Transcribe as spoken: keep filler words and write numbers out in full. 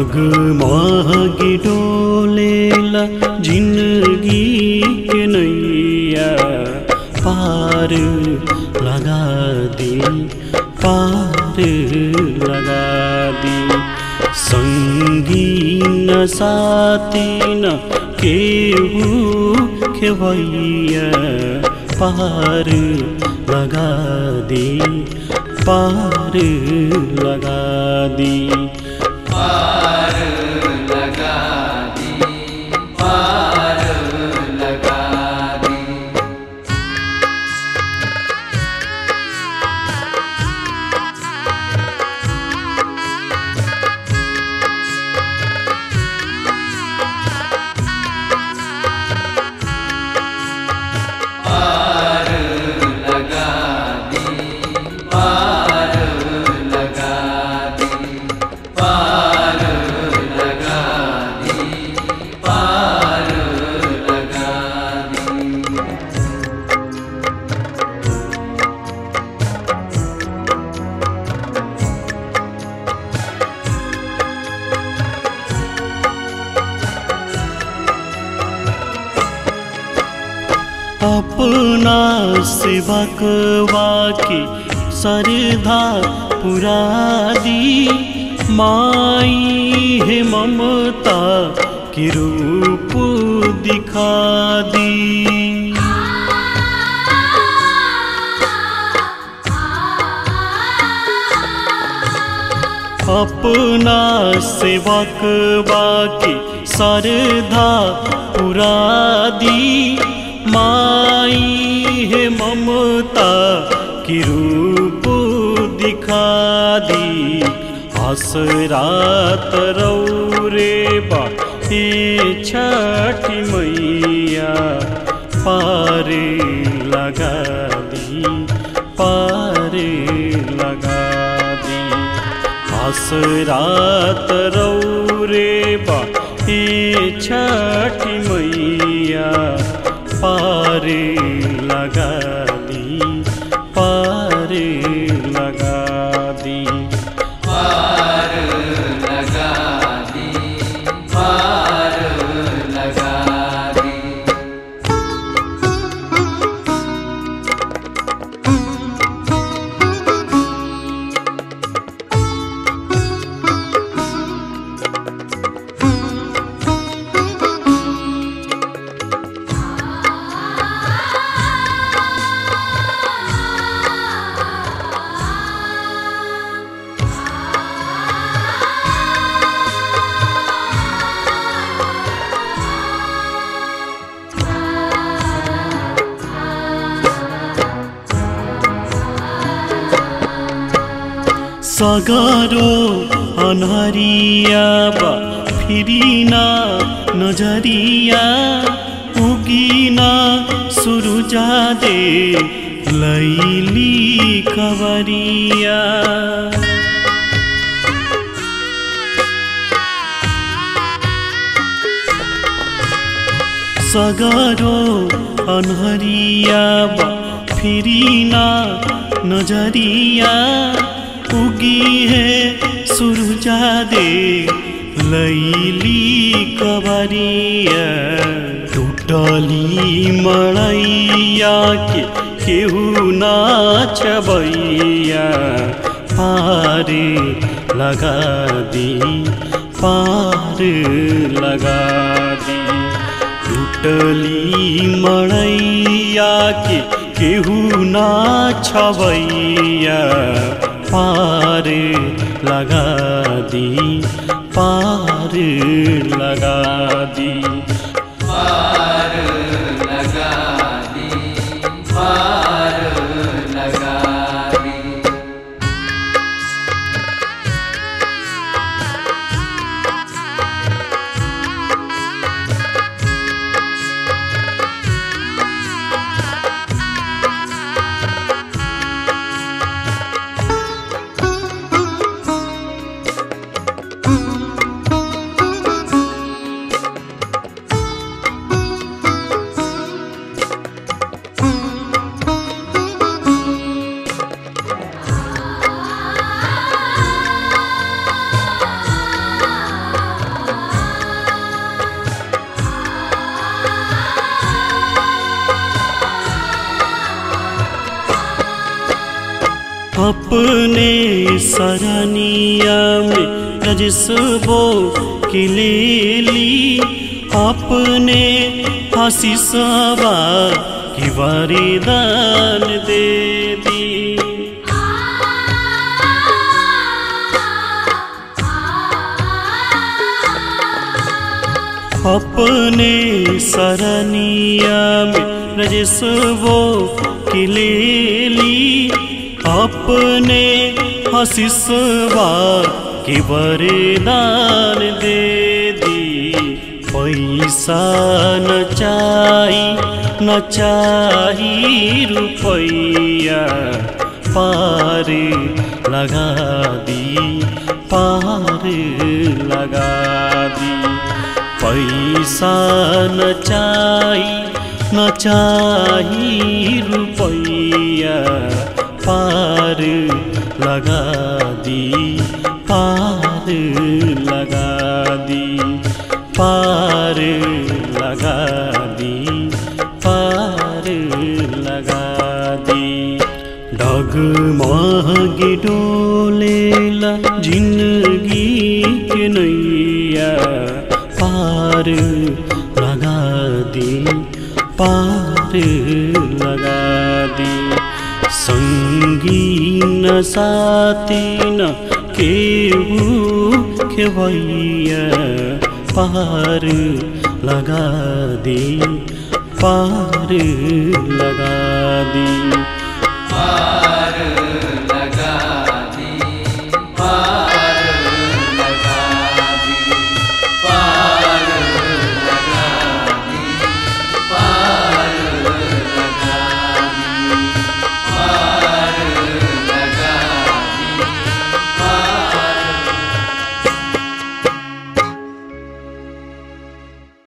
जगमगी डोलेला जिंदगी के नैया पार लगा दी, पार लगा दी। संगी न साथी न केहू खेवैया पार लगा दी, पार लगा दी। पार लगा दी, पार लगा दी। पार लगा दी, पार लगा दी, पार अपना सेवकवा की श्रद्धा पुरा दी। माई है ममता के रूप दिखा दी, अपना सेवकवा की श्रद्धा पुरा दी। माई है ममता की रूप दिखा दी। आसरा तरौ रे बा छठी मैया पार लगा दी, पार लगा दी। आसरा तरौ रे बा छठी मैया पार लगा दी, पार लगा दी। पार लगा दी, पार लगा दी। सगारो अनहरिया बा फिरीना नजरिया, उगीना सुरुजा दे लैली खबरिया। सगारो अनहरिया बा फिरीना नजरिया, उगी है सुरुजा दे लैली कवरिया। टूटली मड़ैया के केहू नाच बैया पार लगा दी, पार लगा दी। टूटली मड़ैया के केहू नाच बैया पार लगा दी, पार लगा दी। पार लगा दी, पार लगा दी। अपने सरनिया में रजस्बों की ले ली, अपने आशीषवा की वरदान दे दी। अपने सरनिया में रजस्बों की ले ली, अपने आशीषवा की वरदान दे दी। पैसा न चाही न चाही रुपैया, पार लगा दी पार लगा दी। पैसा न चाही न चाही रुपैया, पार लगा दी पार लगा दी, पार लगा दी पार लगा दी। डगमग डोलेला जिंदगी के नैया, पार लगा दी पार लगा दी। संगी न साथी न केहू के भैया, पार लगा दी पार लगा दी।